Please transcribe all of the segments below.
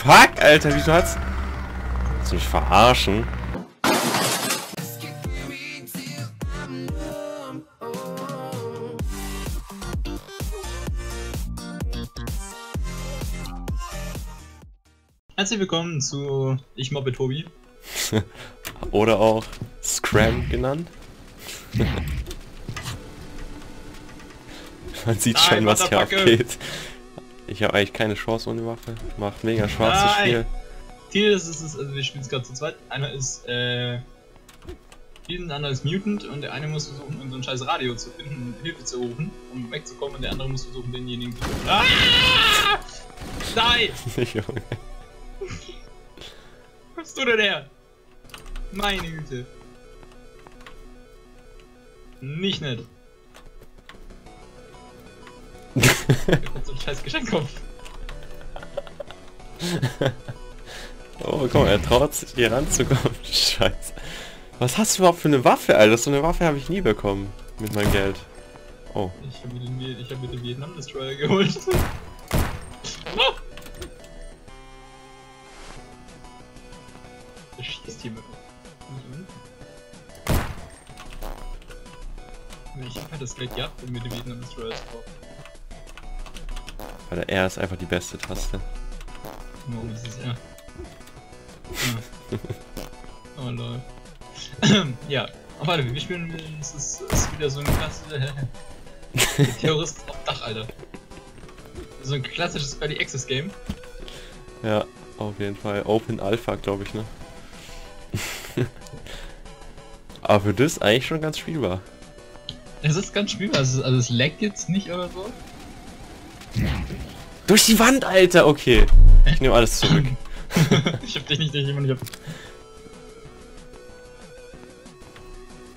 fuck, Alter, wieso hat's... Willst du mich verarschen? Herzlich willkommen zu Ich Mobbe Tobi. Oder auch Scram genannt. Man sieht schon, was hier abgeht. Ich habe eigentlich keine Chance ohne Waffe. Macht mega Spaß zu spielen. Ziel ist es, also wir spielen es gerade zu zweit. Einer ist der andere ist Mutant und der eine muss versuchen, unseren scheiß Radio zu finden und Hilfe zu rufen, um wegzukommen, und der andere muss versuchen, denjenigen zu finden. Nein! Junge. Kommst du denn her? Meine Güte. Nicht nett. Ich hab so ein scheiß Geschenkkopf. Oh, komm, er traut sich hier ranzukommen. Scheiße. Was hast du überhaupt für eine Waffe, Alter? So eine Waffe habe ich nie bekommen. Mit meinem Geld. Oh. Ich hab mir den Vietnam Destroyer geholt. Oh! Der schießt hier mit. Ich hab halt das Geld gehabt, um mir den Vietnam Destroyer zu kaufen. Weil der R ist einfach die beste Taste. Warum ist es R? Oh lol. Ja, aber warte, wir spielen, das ist wieder so ein klassisches Terrorist auf Dach, Alter. So ein klassisches Early Access Game. Ja, auf jeden Fall. Open Alpha, glaube ich, ne? Aber für das eigentlich schon ganz spielbar. Es ist ganz spielbar, also es laggt jetzt nicht oder so. Durch die Wand, Alter! Okay. Ich nehme alles zurück. Ich hab dich nicht durch jemanden.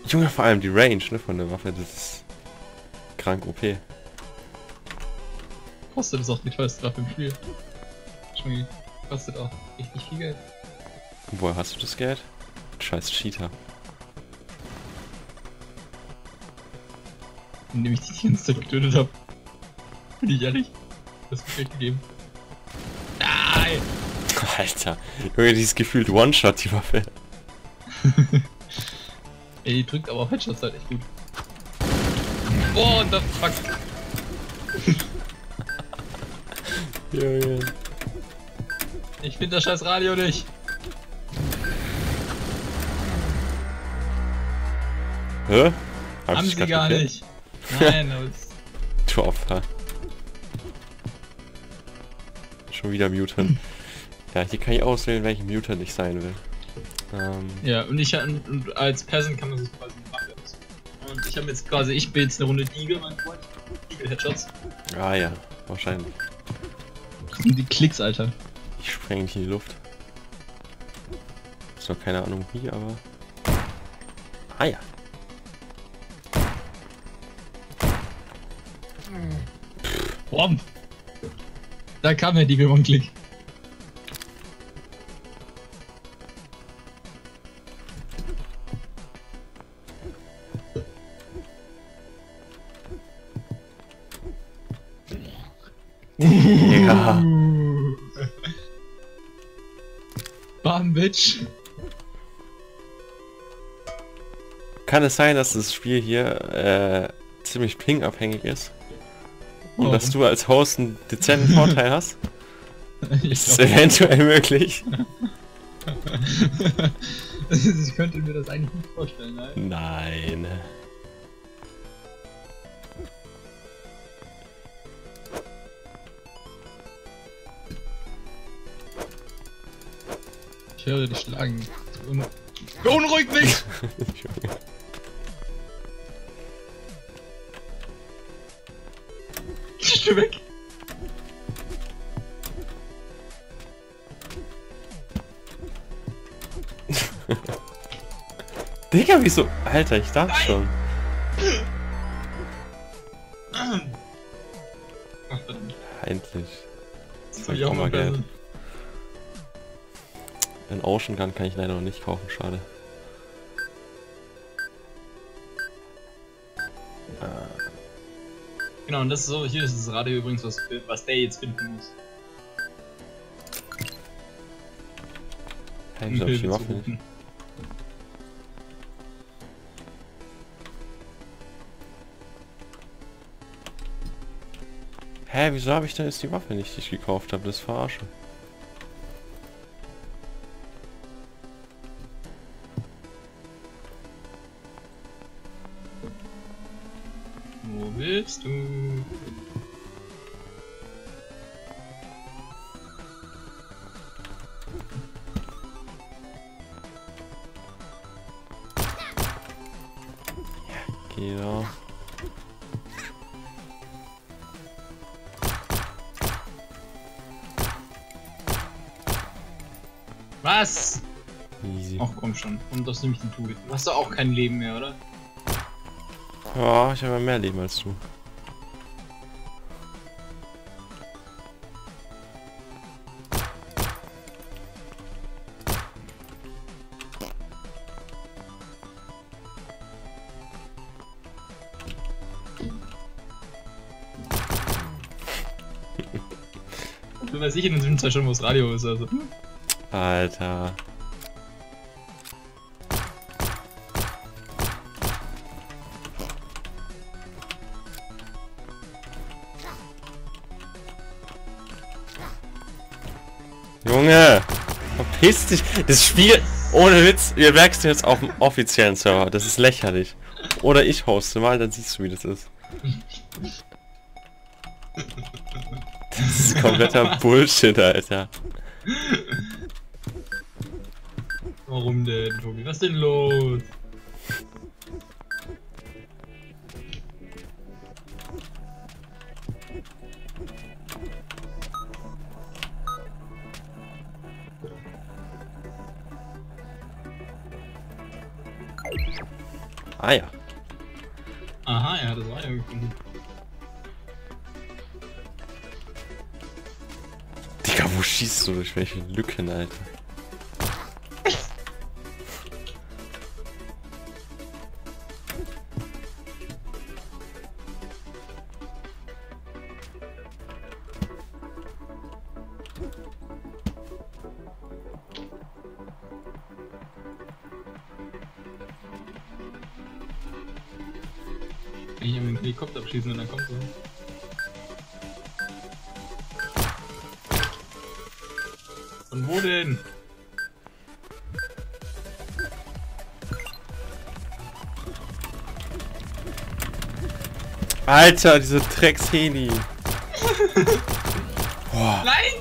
Junge, vor allem die Range, ne, von der Waffe, das ist krank OP. Kostet es auch die teuerste Waffe im Spiel. Schmecki, kostet auch richtig viel Geld. Woher hast du das Geld? Scheiß Cheater. Indem ich dich die ganze Zeit getötet hab. Bin ich ehrlich? Das ist mir gegeben. Nein! Alter, Junge, dieses gefühlt One-Shot, die Waffe. Ey, die drückt aber auch Headshots halt echt gut. Oh, und das fuck. Junge. Ich finde das scheiß Radio nicht. Hä? Haben sie gar nicht. Nein, aber es... Du Opfer. Schon wieder Mutant. Ja, hier kann ich auswählen, welchen Mutant ich sein will. Ja, und ich und als Person kann man sich quasi eine Waffe auswählen. Und ich habe jetzt quasi, ich bin jetzt eine Runde Igel, mein Freund. Igel-Headshots. Ah ja, wahrscheinlich. Die Klicks, Alter. Ich spreng mich in die Luft. Ist noch keine Ahnung wie, aber... Ah ja. Bomb! Da kam der Diegel vom Klick. Ja. Bam, Bitch. Kann es sein, dass das Spiel hier ziemlich ping-abhängig ist? Und dass du als Host einen dezenten Vorteil hast? Ist es eventuell möglich? Ich könnte mir das eigentlich nicht vorstellen, nein? Nein. Ich höre dich schlagen. Beunruhigt mich! Weg. Digga, wieso? Alter, ich dachte schon. Endlich. So, ich auch mal Geld. Ein Ocean Gun kann ich leider noch nicht kaufen, schade. Genau, und das ist so, hier ist das Radio übrigens, was der jetzt finden muss. Ich glaube, die Waffe nicht. Hä, wieso habe ich denn jetzt die Waffe nicht, die ich gekauft habe? Das ist Verarsche. Wo bist du? Ja. Was? Easy. Ach komm schon, und das nehme ich den Tobi. Du hast doch auch kein Leben mehr, oder? Ja, ich habe mehr Leben als du. Ich bin mir sicher, dass ich schon, wo das Radio ist, also. Alter. Junge! Verpiss dich! Das Spiel, ohne Witz, wir merkst du jetzt auf dem offiziellen Server. Das ist lächerlich. Oder ich hoste mal, dann siehst du, wie das ist. Das ist kompletter Bullshit, Alter. Warum denn, Tobi? Was denn los? Ah ja. Aha, ja, das war ja gefunden. Wo schießt du durch welche Lücken, Alter? Ich habe den Helikopter abschießen und dann kommt so. Und wo denn? Alter, diese Drecksheli. Nein!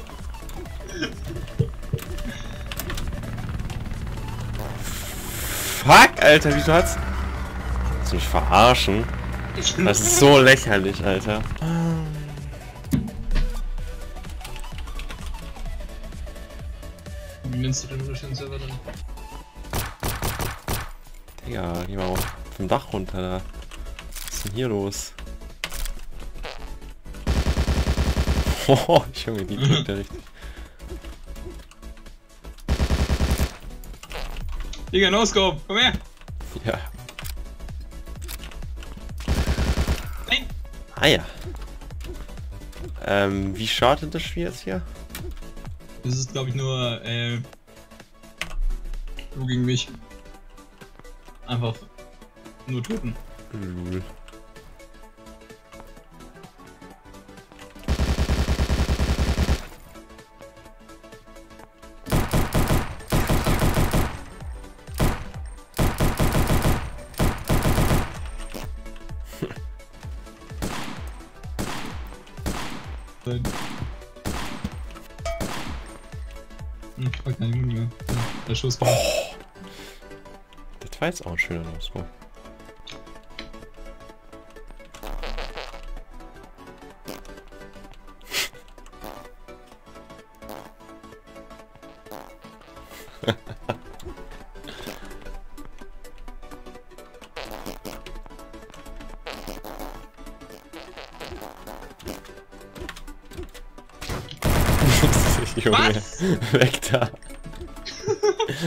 Fuck, Alter, wieso hat's... Willst du mich verarschen? Das ist so lächerlich, Alter. Wie nennst du den Ocean Server dann? Digga, geh mal vom Dach runter da. Was ist denn hier los? Oh, Junge, die drückt ja richtig. Digga, No-Scope, komm her! Ja. Nein! Ah ja. Wie startet das Spiel jetzt hier? Das ist, glaube ich, nur du gegen mich. Einfach nur töten. Lul. Ich war kein Junior. Der Schuss war. Oh. Das war jetzt auch ein schöner Ausbruch. Junge, was? Weg da.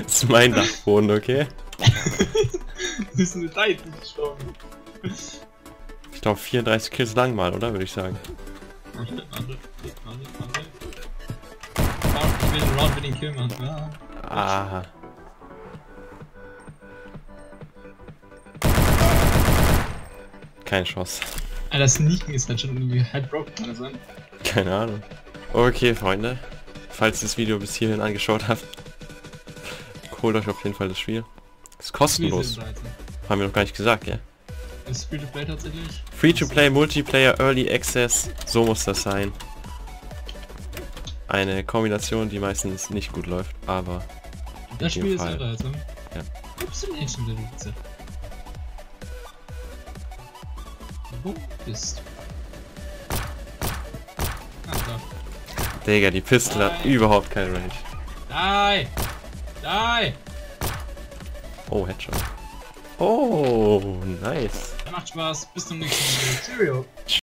Das ist mein Dachboden, okay? Das ist eine Zeit, die ist schon. Ich glaube 34 Kills lang mal, oder? Würde ich sagen. Warte. Ich will den Round mit den Kill machen, ja. Aha. Keine Chance. Alter, Sneaken ist halt schon irgendwie headbroken, kann das sein? Keine Ahnung. Okay, Freunde. Falls ihr das Video bis hierhin angeschaut habt, holt euch auf jeden Fall das Spiel. Ist kostenlos. Haben wir noch gar nicht gesagt, ja? Ist Free-to-Play tatsächlich? Free-to-Play, Multiplayer, Early Access. So muss das sein. Eine Kombination, die meistens nicht gut läuft, aber... Das Spiel ist irre, also. Ja. Wo bist du denn jetzt schon wieder? Wo bist du? Ach da. Digga, die Pistole hat überhaupt keine Range. Die! Oh, Headshot. Oh, nice. Macht Spaß. Bis zum nächsten Mal. Cheerio.